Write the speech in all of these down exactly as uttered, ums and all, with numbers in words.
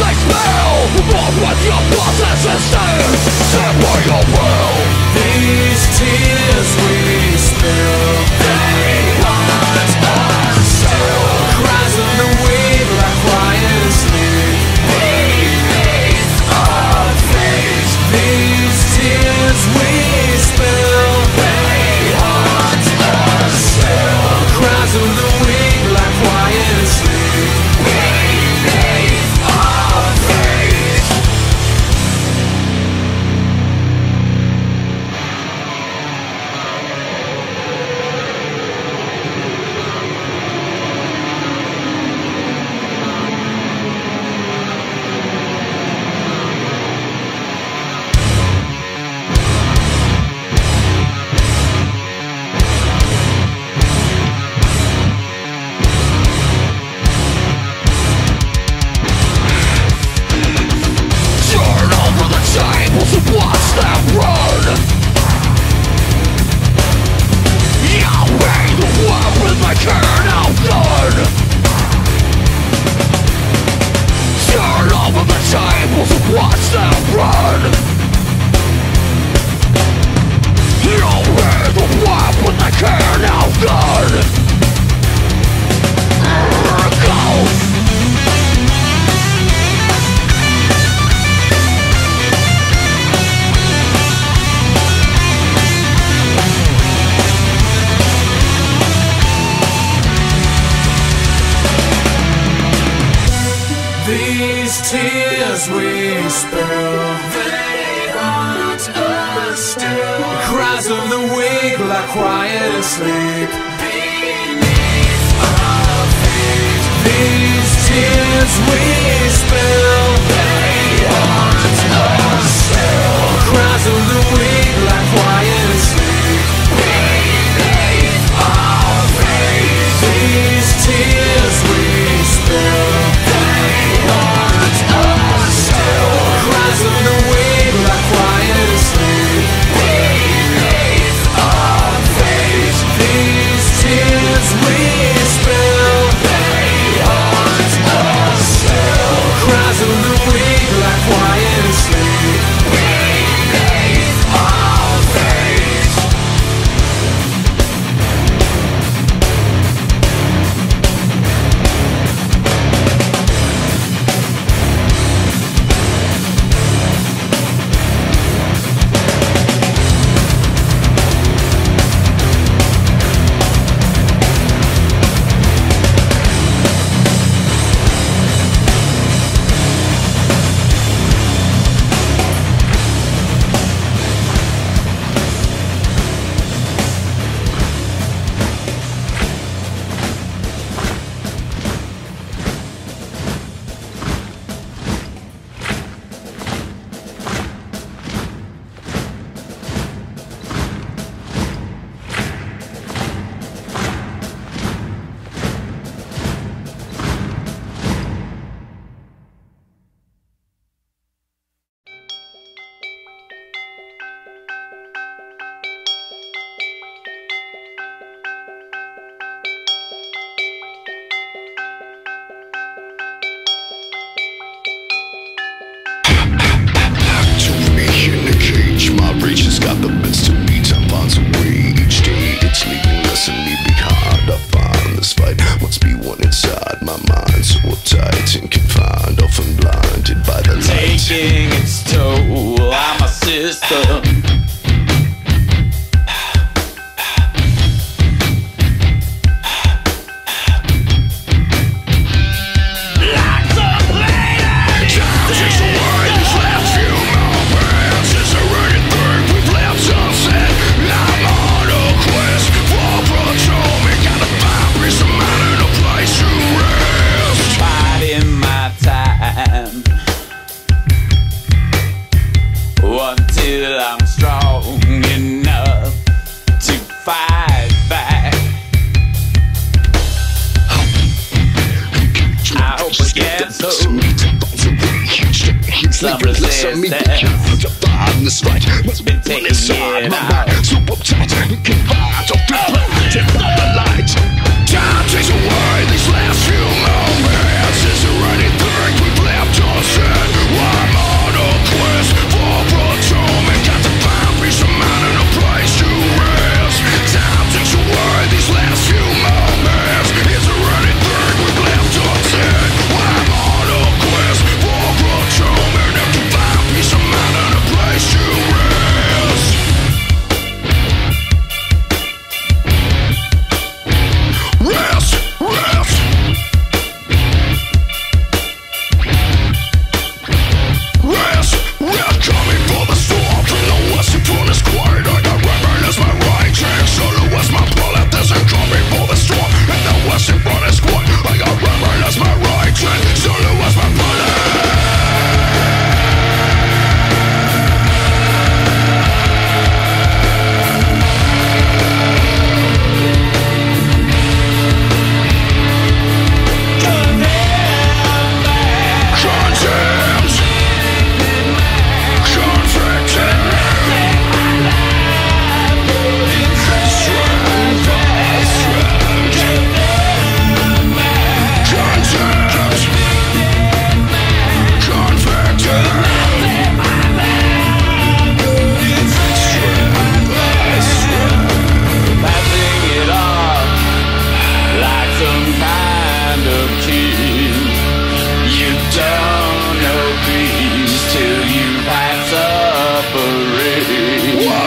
they smell, but with your process instead, send me your will. These tears we spill, they want us still. Cries of the weed like quiet sleep. We need our face. These tears we spill, they want us still. Cries of the weed like quiet sleep. We Time takes away these last few moments. Is there anything we've left unsaid?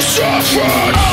suffered.